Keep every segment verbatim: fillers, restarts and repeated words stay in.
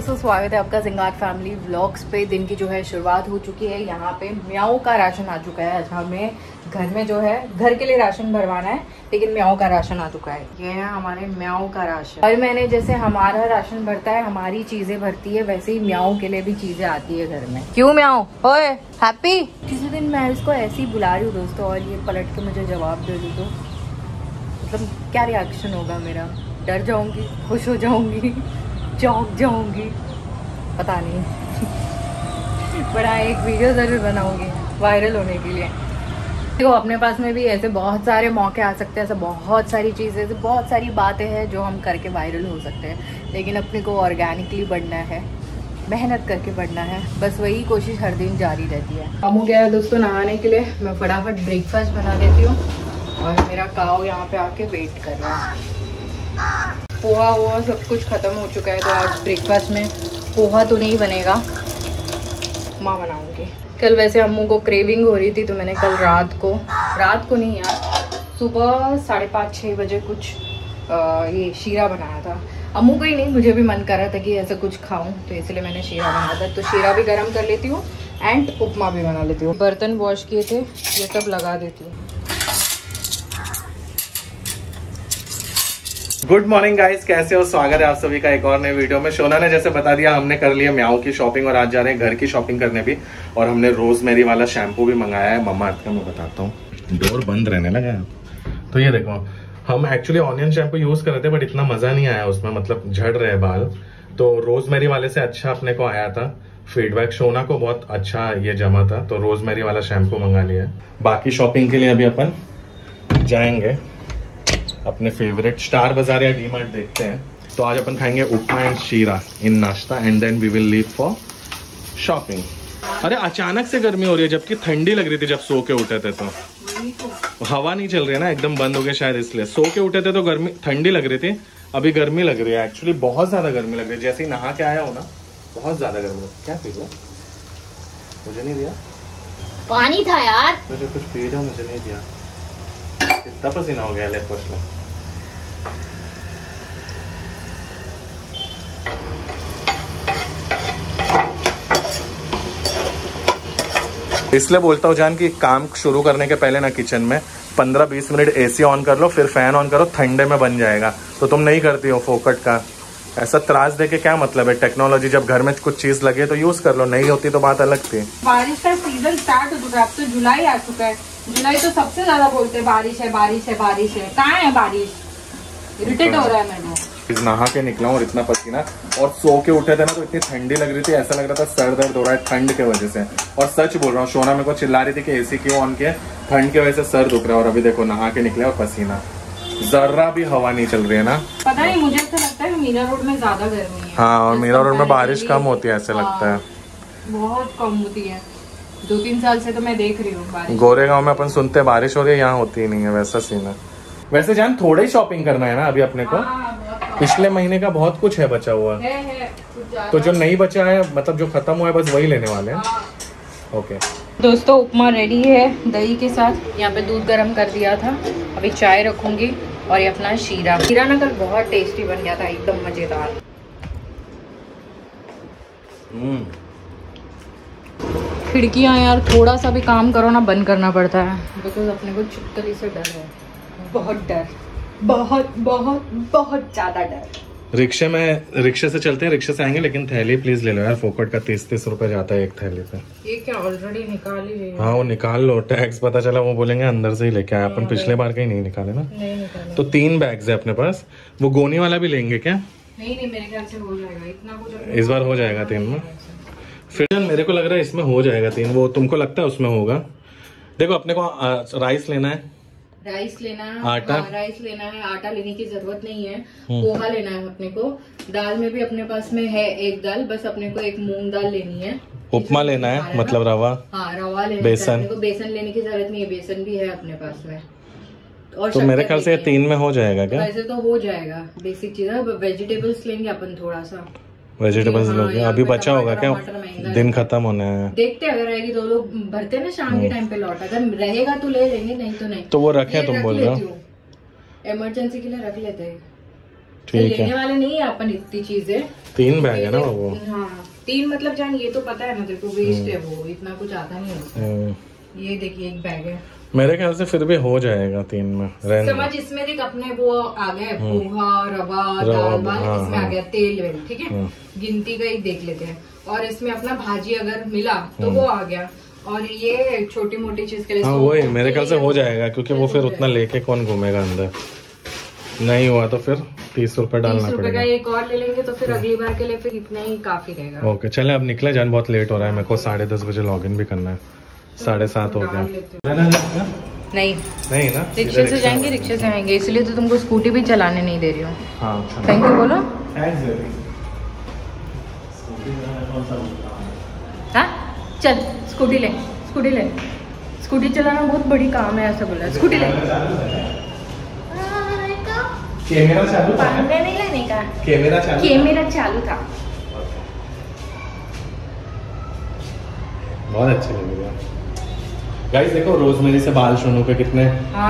दोस्तों, स्वागत है आपका जिंगाट फैमिली व्लॉग्स पे। दिन की जो है शुरुआत हो चुकी है। यहाँ पे म्याऊ का राशन आ चुका है। अच्छा, हमें घर में जो है घर के लिए राशन भरवाना है, लेकिन म्याऊ का राशन आ चुका है। ये है हमारे म्याऊ का राशन। हर महीने जैसे हमारा राशन भरता है, हमारी चीजें भरती है, वैसे ही म्याऊ के लिए भी चीजें आती है घर में। क्यों म्याऊ? ओए हैप्पी। किसी दिन मैं इसको ऐसे ही बुला रही हूँ दोस्तों, और ये पलट के मुझे जवाब दे दी तो मतलब क्या रिएक्शन होगा मेरा? डर जाऊंगी, खुश हो जाऊंगी, चौंक जाऊंगी, पता नहीं। बड़ा एक वीडियो जरूर बनाऊंगी वायरल होने के लिए। देखो, अपने पास में भी ऐसे बहुत सारे मौके आ सकते हैं, ऐसे बहुत सारी चीज़ें, ऐसे बहुत सारी बातें हैं जो हम करके वायरल हो सकते हैं, लेकिन अपने को ऑर्गेनिकली बढ़ना है, मेहनत करके बढ़ना है, बस वही कोशिश हर दिन जारी रहती है। अमू गया है दोस्तों नहाने के लिए। मैं फटाफट ब्रेकफास्ट बना देती हूँ, और मेरा काऊ यहाँ पे आके वेट कर रहा है। पोहा वोहा सब कुछ ख़त्म हो चुका है, तो आज ब्रेकफास्ट में पोहा तो नहीं बनेगा, माँ बनाऊंगी। कल वैसे अम्मू को क्रेविंग हो रही थी, तो मैंने कल रात को रात को नहीं यार सुबह साढ़े पाँच छः बजे कुछ आ, ये शीरा बनाया था। अम्मू को ही नहीं, मुझे भी मन कर रहा था कि ऐसा कुछ खाऊं, तो इसलिए मैंने शीरा बनाया था। तो शीरा भी गर्म कर लेती हूँ एंड उपमा भी बना लेती हूँ। बर्तन वॉश किए थे, ये सब लगा देती हूँ। गुड मॉर्निंग गाइस, कैसे हो? स्वागत है आप सभी का एक और नए वीडियो में। शोना ने जैसे बता दिया, हमने कर लिया म्याऊ की शॉपिंग, और आज जा रहे हैं घर की शॉपिंग करने भी। और हमने रोजमेरी वाला शैम्पू भी मंगाया है मम्मा अर्थ का। मैं बताता हूँ, डोर बंद रहने लगा है। तो ये देखो, हम एक्चुअली ऑनियन शैम्पू यूज कर रहे थे, बट इतना मजा नहीं आया उसमें, मतलब झड़ रहे बाल। तो रोजमेरी वाले से अच्छा अपने को आया था फीडबैक, शोना को बहुत अच्छा ये जमा था, तो रोजमेरी वाला शैम्पू मंगा लिया। बाकी शॉपिंग के लिए अभी अपन जाएंगे अपने फेवरेट स्टार बाजार या डी मार्ट, देखते हैं। तो आज अपन खाएंगे उपमा and sheera in nashta, and then we will leave for shopping. अरे अचानक से गर्मी हो रही है, जबकि ठंडी लग रही थी जब सो के उठे थे, तो हवा नहीं चल रही है ना, एकदम बंद हो गया शायद, इसलिए सो के उठे थे तो गर्मी ठंडी लग रही थी, अभी गर्मी लग रही है। एक्चुअली बहुत ज़्यादा गर्मी लग रही है, जैसे ही नहा के आया हो ना, बहुत ज़्यादा गर्मी। क्या पी लो? मुझे नहीं दिया, पानी था यार। मुझे कुछ पी लो, मुझे नहीं दिया, इतना पसीना हो गया। ले पूछ लो। इसलिए बोलता हूँ जान कि काम शुरू करने के पहले ना किचन में पंद्रह बीस मिनट एसी ऑन कर लो, फिर फैन ऑन करो, ठंडे में बन जाएगा। तो तुम नहीं करती हो फोकट का ऐसा त्रास देके क्या मतलब है? टेक्नोलॉजी जब घर में कुछ चीज लगे तो यूज कर लो, नहीं होती तो बात अलग थी। बारिश का सीजन स्टार्ट हो चुका है, अब तो जुलाई आ चुका है। जुलाई तो सबसे ज्यादा बोलते हैं बारिश है, बारिश है, बारिश है, कहाँ है बारिश? इरिटेट हो रहा है मैंने। नहा के निकला हूँ और इतना पसीना, और सो के उठे थे ना तो इतनी ठंडी लग रही थी, ऐसा लग रहा था सर दर्द हो रहा है ठंड के वजह से। और सच बोल रहा हूँ, सोना मेरे को चिल्ला रही थी कि एसी क्यों ऑन किया, ठंड के वजह से सर दुख रहा है। और अभी देखो नहा के निकले और पसीना, जरा भी हवा नहीं चल रही है ना। पता नहीं, मुझे ऐसा लगता है मीरा रोड में ज्यादा गर्मी है। हाँ, और मीरा रोड में बारिश कम होती है, ऐसा लगता है बहुत कम होती है। दो तीन साल से तो मैं देख रही हूँ, गोरेगांव में अपन सुनते बारिश हो रही है, यहाँ होती नहीं है, वैसा सीन है। वैसे जान, थोड़ा ही शॉपिंग करना है ना अभी अपने को। हाँ, पिछले महीने का बहुत कुछ है बचा हुआ है, है, तो जो नहीं बचा है, मतलब जो खत्म हुआ है, बस वही लेने वाले हैं। हाँ। ओके दोस्तों, उपमा रेडी है दही के साथ। यहाँ पे दूध गर्म कर दिया था, अभी चाय रखूंगी। और ये अपना शीरा, शीरा ना कल बहुत टेस्टी बन गया था, एकदम मजेदार। खिड़कियाँ यार थोड़ा सा भी काम करो ना, बंद करना पड़ता है, बिकॉज अपने को छिपकली से डर है, बहुत डर, बहुत बहुत बहुत ज़्यादा डर। रिक्शे में, रिक्शे से चलते हैं, रिक्शे से आएंगे, लेकिन थैली प्लीज ले लो यार, फोकट का तीस तीस रुपए जाता है एक थैली पे। ये क्या ऑलरेडी निकाली है? हाँ, वो निकाल लो, टैक्स पता चला वो बोलेंगे अंदर से ही लेके आए, अपन पिछले बार का ही नहीं निकाले ना। नहीं निकाले। तो तीन बैग्स है अपने पास, वो गोनी वाला भी लेंगे क्या? नहीं नहीं, मेरे ख्याल से हो जाएगा इतना कुछ, इस बार हो जाएगा तीन में। फिर मेरे को लग रहा है इसमें हो जाएगा तीन, वो तुमको लगता है उसमें होगा? देखो, अपने को आ, राइस लेना है, राइस लेना है, आटा, हाँ, राइस लेना है, आटा लेने की जरूरत नहीं है। पोहा लेना है अपने को, दाल में भी अपने पास में है एक दाल, बस अपने को एक मूंग दाल लेनी है। उपमा लेना है मतलब रवा। हाँ, रवा लेना, बेसन, बेसन लेने की जरूरत नहीं है, बेसन भी है अपने पास में। और तो मेरे ख्याल से तीन में हो जाएगा क्या? वैसे तो हो जाएगा, बेसिक चीज है। वेजिटेबल्स लेंगे अपन, थोड़ा सा वेजिटेबल्स लोगे। अभी बचा होगा क्या? दिन खत्म होने हैं, देखते हैं, अगर रहेगी तो लोग भरते हैं ना शाम के टाइम पे लौट, अगर रहेगा तो ले लेंगे, नहीं तो नहीं। तो वो रखे तुम बोल रहे हो, इमरजेंसी के लिए रख लेते हैं। लेने वाले नहीं है अपन इतनी चीजें। तीन बैग है ना वो। हाँ तीन, मतलब जान ये तो पता है ना देखो वेस्ट है वो, इतना कुछ आता नहीं है। ये देखिए एक बैग है, मेरे ख्याल से फिर भी हो जाएगा तीन में समझ। इसमें देख अपने वो आ गए पोहा, रवा, दाल बाल, इसमें आ गया तेल वेल, ठीक है गिनती का ही देख लेते हैं। और इसमें अपना भाजी अगर मिला तो वो आ गया। और ये छोटी मोटी चीज के लिए हाँ वही मेरे ख्याल से हो जाएगा, क्योंकि वो फिर उतना लेके कौन घूमेगा अंदर। नहीं हुआ तो फिर तीस रूपए डालना पड़ेगा। तीस रूपए का एक और ले लेंगे तो फिर अगली बार के लिए फिर इतना ही काफी रहेगा। ओके चले अब निकले जान, बहुत लेट हो रहा है, मेरे को साढ़े दस बजे लॉग इन भी करना है। साढ़े सात हो गया। नहीं नहीं ना, रिक्शे से जाएंगे, रिक्शे से आएंगे, इसलिए तो तुमको स्कूटी भी चलाने नहीं दे रही हूँ। हाँ, थैंक यू बोलो। हाँ चल स्कूटी ले, स्कूटी ले, स्कूटी चलाना बहुत बड़ी काम है ऐसा बोला। स्कूटी ले, कैमरा चालू था, नहीं लेने का कैमरा चालू था। बहुत अच्छा लगेगा गाइस, देखो रोजमेरी से बाल शोनू पे कितने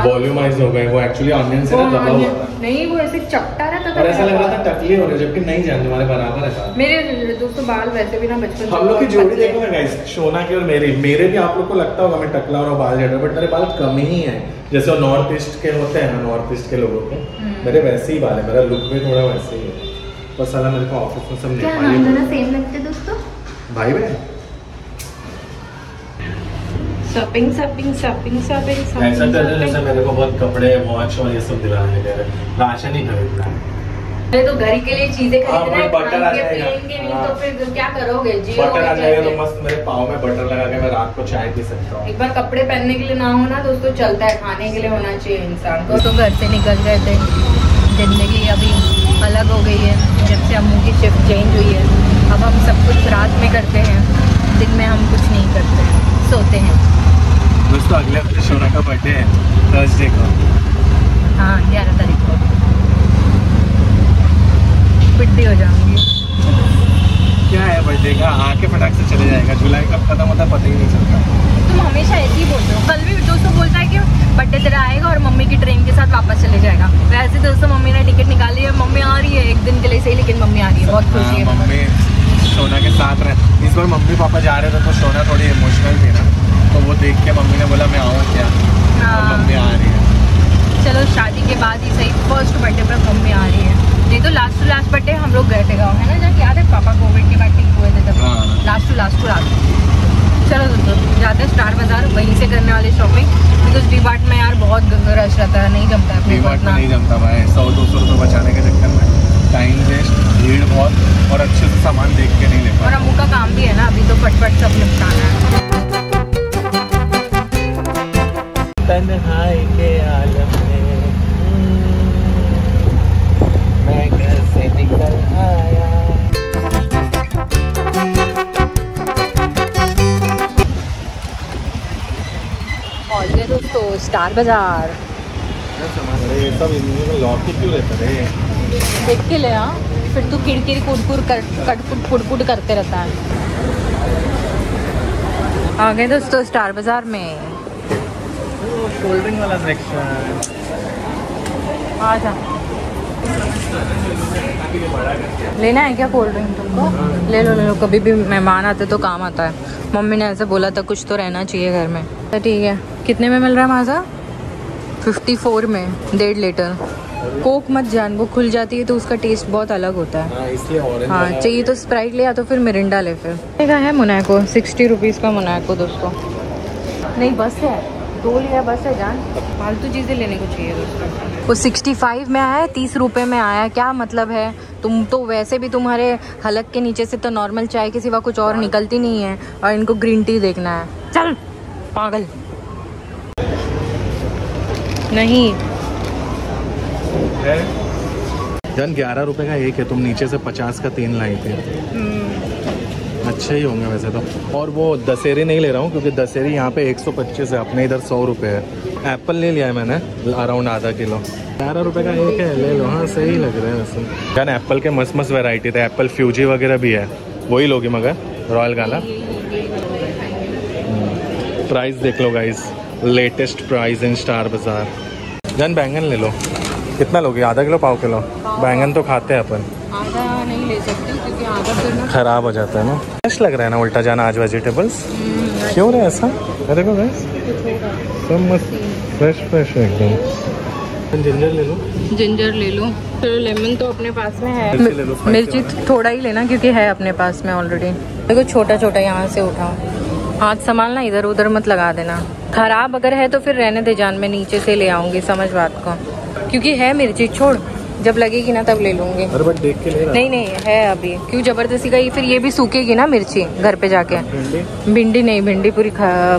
वॉल्यूमाइज हो गए। वो एक्चुअली ऑनियन से दबा हुआ था, नहीं वो ऐसे चपटा रहता था और ऐसा लग रहा था टकले हो रहे, जबकि नहीं जानने वाले बराबर है। मेरे दोस्तों बाल वैसे भी ना बचपन हम लोग की जोड़ी देखो ना गाइस, शोना की और मेरी। मेरे भी आप लोग को लगता होगा मैं टकला और बाल जड़, बट मेरे बाल कम ही है, जैसे नॉर्थ ईस्ट के होते हैं ना, नॉर्थ ईस्ट के लोगों के मेरे वैसे ही बाल है, मेरा लुक भी थोड़ा वैसे ही है। बस साला मेरे को ऑफिस में सब नेपाली सेम लगते दोस्तों, भाई बहन। शॉपिंग शॉपिंग शॉपिंग शॉपिंग ऐसा कर रहे जैसे मेरे को बहुत कपड़े, वॉच और ये सब दिलाने दे रहे, राशन ही खरीदना है तो घर के लिए चीजें खरीदना है। बटर आ जाएगा तो फिर क्या करोगे, बटर आ जाएगा तो मस्त मेरे पाव में बटर लगा के मैं रात को चाय पी सकता हूँ। एक बार कपड़े पहनने के लिए ना हो ना दोस्तों चलता है, खाने के लिए होना चाहिए इंसान को। तो घर से निकल गए थे, जिंदगी अभी अलग हो गई है जब से अम्मू की शिफ्ट चेंज हुई है। अब हम सब कुछ रात में करते हैं, दिन में हम कुछ नहीं करते, सोते हैं दोस्तों। अगले हफ्ते शोना का बर्थडे है, थर्सडे को। हाँ ग्यारह तारीख को पिट्टी हो जाऊंगी। क्या है बर्थडे का, आके फटाक से चले जाएगा, जुलाई कब खत्म होता है पता ही नहीं चलता। तुम हमेशा ऐसे ही बोलते हो। कल भी दोस्तों बोलता है कि बर्थडे तेरा आएगा और मम्मी की ट्रेन के साथ वापस चले जाएगा। वैसे दोस्तों मम्मी ने टिकट निकाली है, मम्मी आ रही है एक दिन के लिए सही, लेकिन मम्मी आ रही है, बहुत खुशी है। मम्मी शोना के साथ रहे, इस बार मम्मी पापा जा रहे थे तो शोना थोड़ी इमोशनल थी ना, तो वो देख के मम्मी ने बोला मैं आऊँ क्या, और मम्मी आ रही है। चलो शादी के बाद ही सही फर्स्ट बर्थडे पर मम्मी आ रही है, नहीं तो लास्ट टू लास्ट बर्थडे हम लोग गए थे गाँव है ना, जब याद है पापा कोविड के बाद ठीक हुए थे तब। Last to last to last चलो दोस्तों जाते हैं स्टार बाजार, वहीं से करने वाले शॉपिंग, बिकॉज डी वार्ट में यार बहुत रश रहता है, नहीं जमता है। डी वार्ट में नहीं जमता भाई, सौ दो सौ रुपये बचाने के चक्कर में टाइम वेस्ट, भीड़ बहुत, और अच्छे से सामान देख के नहीं लेता। और अम्मू का काम भी है ना अभी, तो फटफट सब निपटाना है। तन्हाई के आलम में मैं घर से निकल आया। और दोस्तों स्टार बाजार सब इनमें लॉक क्यों रहता है, देख के ले आ, फिर तू किड़किड़ कुड़कुड़ कटकुट कुड़कुट करते रहता है। आ गए दोस्तों स्टार बाजार में, कोल्ड ड्रिंक वाला सेक्शन। आजा लेना है क्या कोल्ड ड्रिंक तुमको, ले लो ले लो, कभी भी मेहमान आते तो काम आता है। मम्मी ने ऐसे बोला था कुछ तो रहना चाहिए घर में, तो ठीक है। कितने में मिल रहा है माजा, फिफ्टी फोर में डेढ़ लीटर कोक। मत जान वो खुल जाती है तो उसका टेस्ट बहुत अलग होता है, इसलिए हाँ चाहिए तो स्प्राइट ले या तो फिर मिरिंडा ले। फिर है मोनाको सिक्सटी रुपीज़ का मोनाको दोस्तों, नहीं बस है दो लिया बस है जान, फालतू चीज़ें लेने को चाहिए दोस्तों। वो सिक्सटी फाइव में आया है, तीस रुपये में आया, क्या मतलब है। तुम तो वैसे भी तुम्हारे हलक के नीचे से तो नॉर्मल चाय के सिवा कुछ और निकलती नहीं है, और इनको ग्रीन टी देखना है, चल पागल। नहीं जान ग्यारह रुपये का एक है, तुम नीचे से पचास का तीन लाई थे, अच्छे ही होंगे वैसे तो। और वो दशहरी नहीं ले रहा हूँ क्योंकि दशहरी यहाँ पे एक सौ पच्चीस है, अपने इधर सौ रुपये है। एप्पल ले लिया है मैंने अराउंड आधा किलो, ग्यारह रुपये का एक है, ले लो। हाँ सही लग रहा है वैसे यार, एप्पल के मस्त मस्त वैरायटी थे, एप्पल फ्यूजी वगैरह भी है, वही लोगी मगर रॉयल गाला। प्राइस देख लो guys, latest price in Star Bazaar. जान बैंगन ले लो, कितना लोगे, आधा किलो पाव किलो? बैंगन तो खाते हैं अपन, आधा नहीं ले सकते क्योंकि आधा तो ना खराब हो जाता है ना। फ्रेश लग रहा है ना उल्टा जाना आज वेजिटेबल्स, क्यों रहे ऐसा? अरे देखो गाइस सब मस्त फ्रेश फ्रेश एकदम। जिंजर ले लो, जिंजर ले लो, फिर लेमन तो अपने पास में है, मिर्ची थोड़ा ही लेना क्योंकि है अपने पास में ऑलरेडी। देखो छोटा छोटा यहाँ से उठाओ, हाथ संभालना, इधर उधर मत लगा देना। खराब अगर है तो फिर रहने दे जान, मैं नीचे से ले आऊंगी, समझ बात को, क्योंकि है मिर्ची, छोड़ जब लगेगी ना तब ले लूंगी। अरे बट देख के ले रहा। नहीं नहीं है अभी, क्यों जबरदस्ती का ये, फिर ये भी सूखेगी ना मिर्ची घर पे जाके। भिंडी, भिंडी नहीं, भिंडी पूरी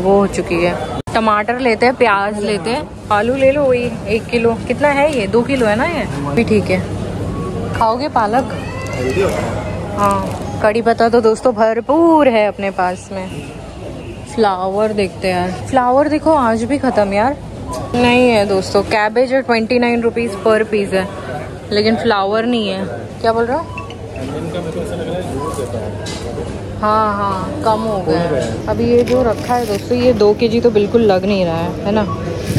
वो हो चुकी है। टमाटर लेते हैं, प्याज लेते हैं, आलू ले लो वही एक किलो। कितना है ये, दो किलो है ना ये भी? ठीक है। खाओगे पालक? हाँ। कड़ी पत्ता तो दोस्तों भरपूर है अपने पास में। फ्लावर देखते हैं यार, फ्लावर देखो आज भी खत्म यार, नहीं है दोस्तों। Cabbage twenty nine rupees per piece है लेकिन फ्लावर नहीं है। क्या बोल रहा हूँ? हाँ हाँ कम हो गया है। अभी ये जो रखा है दोस्तों ये दो केजी तो बिल्कुल लग नहीं रहा है, है ना,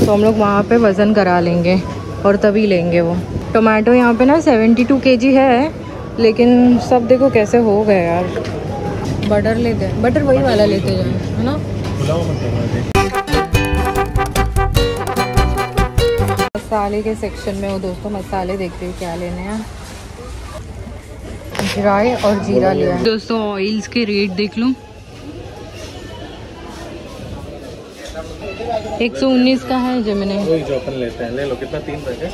तो हम लोग वहाँ पे वज़न करा लेंगे और तभी लेंगे वो। टोमेटो यहाँ पे ना सेवेंटी टू के जी है लेकिन सब देखो कैसे हो गए यार। बटर लेते हैं, बटर वही वाला लेते जाए, है ना। मसाले के सेक्शन में हो दोस्तों, मसाले देखते हैं क्या लेने हैं। राई और जीरा लिया दोस्तों। ऑयल्स के रेट देख लो, एक सौ उन्नीस का है जो मैंने जो अपन लेते हैं। ले लो कितना, तीन पैकेट?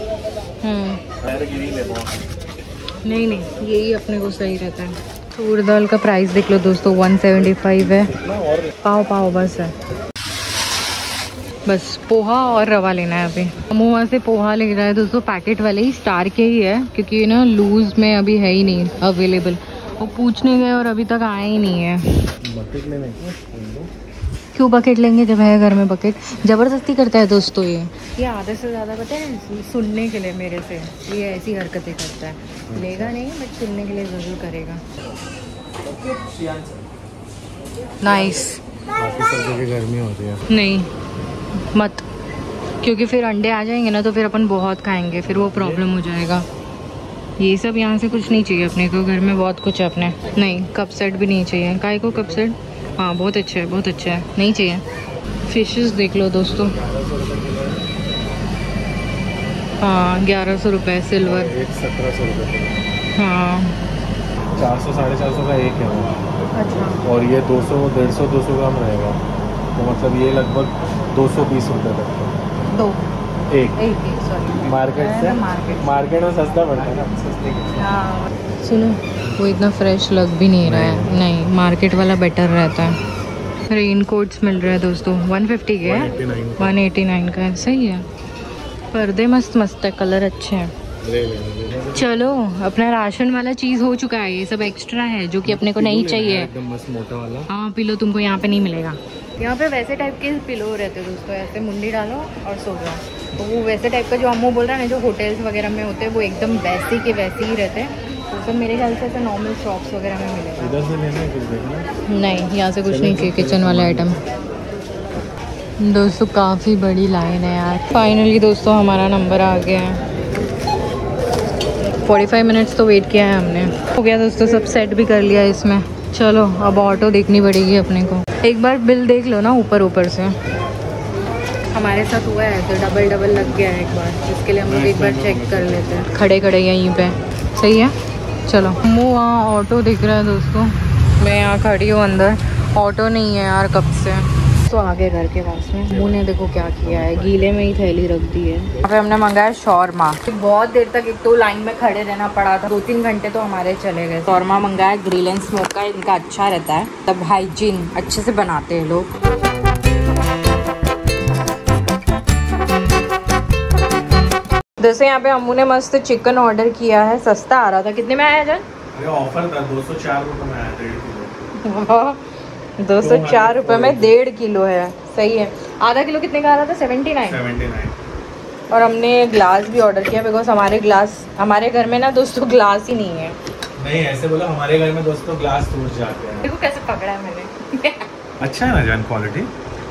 नहीं नहीं यही अपने को सही रहता है। तूर दाल का प्राइस देख लो दोस्तों एक सौ पचहत्तर है। पाव पाव बस है, बस पोहा और रवा लेना है अभी। हम वहाँ से पोहा ले रहा है दोस्तों, पैकेट वाले ही, स्टार के ही है क्योंकि ना लूज में अभी है ही नहीं अवेलेबल। वो पूछने गए और अभी तक आया ही नहीं है। बकेट लेने क्यों? बकेट लेंगे जब है घर में बकेट। ज़बरदस्ती करता है दोस्तों ये ये आधे से ज़्यादा, पता है, सुनने के लिए मेरे से ये ऐसी हरकतें करता है। लेगा नहीं बट सुनने के लिए ज़रूर करेगा। नाइस। गर्मी हो रही है। नहीं मत, क्योंकि फिर अंडे आ जाएंगे ना तो फिर अपन बहुत खाएंगे, फिर वो प्रॉब्लम हो जाएगा। ये सब यहाँ से कुछ नहीं चाहिए अपने को, घर में बहुत कुछ है अपने। नहीं कप सेट भी नहीं चाहिए। काय को कप सेट? हाँ बहुत अच्छा है, बहुत अच्छा है, नहीं चाहिए। फिशेस देख लो दोस्तों, हाँ ग्यारह सौ रुपये सिल्वर, सत्रह सौ रुपये। हाँ चार सौ साढ़े चार सौ का एक है वो। अच्छा। और ये दो सौ डेढ़ सौ दो सौ ग्राम रहेगा, तो मतलब ये लगभग दो सौ बीस रुपये तक दो एक, एक सॉरी मार्केट से। मार्केट में सस्ता पड़ता है ना। सुनो वो इतना फ्रेश लग भी नहीं रहा है, नहीं मार्केट वाला बेटर रहता है। रेन कोट्स मिल रहे हैं दोस्तों एक सौ पचास के है, एक सौ नवासी का है, सही है। पर्दे मस्त मस्त है, कलर अच्छे हैं। चलो अपना राशन वाला चीज़ हो चुका है, ये सब एक्स्ट्रा है जो कि अपने को नहीं चाहिए। हाँ पिलो तुमको यहाँ पे नहीं मिलेगा, यहाँ पे वैसे टाइप के पिलो रहते हैं दोस्तों, ऐसे मुंडी डालो और सो जाओ। तो वो वैसे टाइप का जो अमू बोल रहा है ना, जो होटल्स वगैरह में होते हैं, वो एकदम वैसे के वैसे ही रहते हैं। तो मेरे ख्याल से ऐसे नॉर्मल शॉप्स वगैरह में मिलेगा। इधर से लेना है कुछ देखना? नहीं यहाँ से कुछ नहीं चाहिए किचन वाले आइटम। दोस्तों काफ़ी बड़ी लाइन है यार। फाइनली दोस्तों हमारा नंबर आ गया है। पैंतालीस मिनट्स तो वेट किया है हमने। हो गया दोस्तों, सब सेट भी कर लिया इसमें। चलो अब ऑटो देखनी पड़ेगी अपने को। एक बार बिल देख लो ना ऊपर ऊपर से। हमारे साथ हुआ है तो डबल डबल लग गया है एक बार, इसके लिए हम लोग एक बार चेक कर लेते हैं। खड़े खड़े यहीं पर सही है। चलो मु वहाँ ऑटो दिख रहा है दोस्तों, मैं यहाँ खड़ी हूँ अंदर। ऑटो नहीं है यार कब से। तो आगे घर के पास में मुँह ने देखो क्या किया है, गीले में ही थैली रख दी है। यहाँ पे हमने मंगाया शौरमा। बहुत देर तक एक तो लाइन में खड़े रहना पड़ा था, दो तीन घंटे तो हमारे चले गए। शौरमा मंगाया ग्रिल एंड स्मोक का, इनका अच्छा रहता है, तब हाइजीन अच्छे से बनाते हैं लोग। दोस्तों यहाँ पे अम्मू ने मस्त चिकन ऑर्डर किया है, सस्ता आ रहा था। कितने में आया जान? अरे ऑफर था दो सौ चार रुपये में आया, डेढ़ किलो। दो सौ चार रुपये में डेढ़ किलो है, सही है। आधा किलो कितने का आ रहा था? सेवेंटी नाइन सेवेंटी नाइन और हमने ग्लास भी ऑर्डर किया बिकॉज हमारे ग्लास, हमारे घर में ना दोस्तों ग्लास ही नहीं है। नहीं ऐसे बोला, हमारे घर में दोस्तों ग्लास टूट जाते हैं। देखो कैसे पकड़ा है मैंने। अच्छा है ना जान, क्वालिटी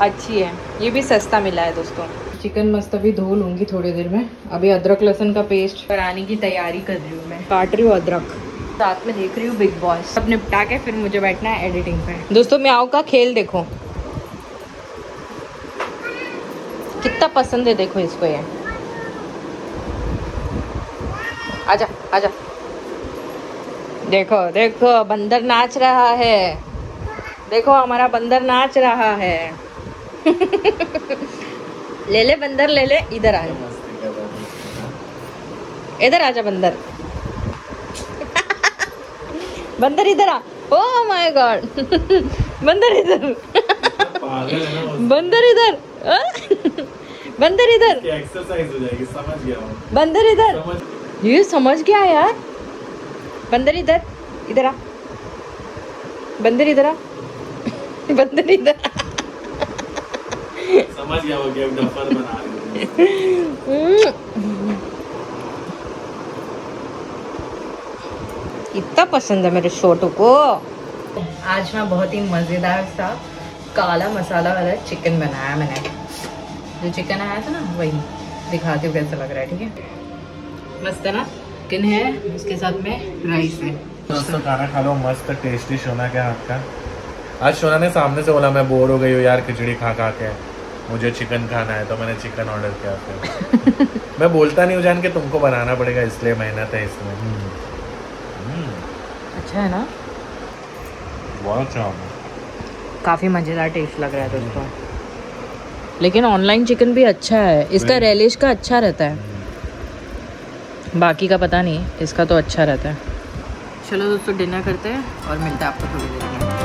अच्छी है। ये भी सस्ता मिला है दोस्तों। चिकन मस्त भी धो लूँगी थोड़ी देर में। अभी अदरक लहसुन का पेस्ट बनाने की तैयारी कर रही हूँ मैं, काट रही हूँ अदरक, साथ में देख रही हूँ बिग बॉस। सब निपटा के फिर मुझे बैठना है एडिटिंग पे। दोस्तों म्याऊ का खेल देखो कितना पसंद है, देखो इसको, ये आजा आजा, देखो देखो बंदर नाच रहा है, देखो हमारा बंदर नाच रहा है। ले ले बंदर, ले ले, इधर आ, इधर आजा बंदर, बंदर इधर आ, ओह माय गॉड, बंदर इधर, बंदर इधर, बंदर इधर, एक्सरसाइज हो जाएगी, समझ गया बंदर इधर, ये समझ गया यार, बंदर इधर, इधर आ बंदर, इधर आ बंदर, इधर समझ गया वो गेम डफर बना रही है। इतना पसंद है मेरे छोटू को। आज मैं बहुत ही मज़ेदार सा काला मसाला वाला चिकन बनाया मैंने। जो चिकन आया था ना वही दिखाती हूँ कैसा लग रहा है, ठीक है, मस्त है ना, चिकन है उसके साथ में राइस है। दोस्तों खाना खा लो मस्त टेस्टी शोना के हाथ का। आज शोना ने सामने से बोला मैं बोर हो गई हूँ यार खिचड़ी खा खा के, मुझे चिकन खाना है, तो मैंने चिकन ऑर्डर किया था। मैं बोलता नहीं हूँ जान के, तुमको बनाना पड़ेगा इसलिए मेहनत है इसमें। अच्छा है ना, बहुत अच्छा, काफ़ी मज़ेदार टेस्ट लग रहा है दोस्तों। लेकिन ऑनलाइन चिकन भी अच्छा है, इसका रेलिश का अच्छा रहता है, बाकी का पता नहीं, इसका तो अच्छा रहता है। चलो दोस्तों डिनर करते हैं और मिलते हैं आपको थोड़ी देर में।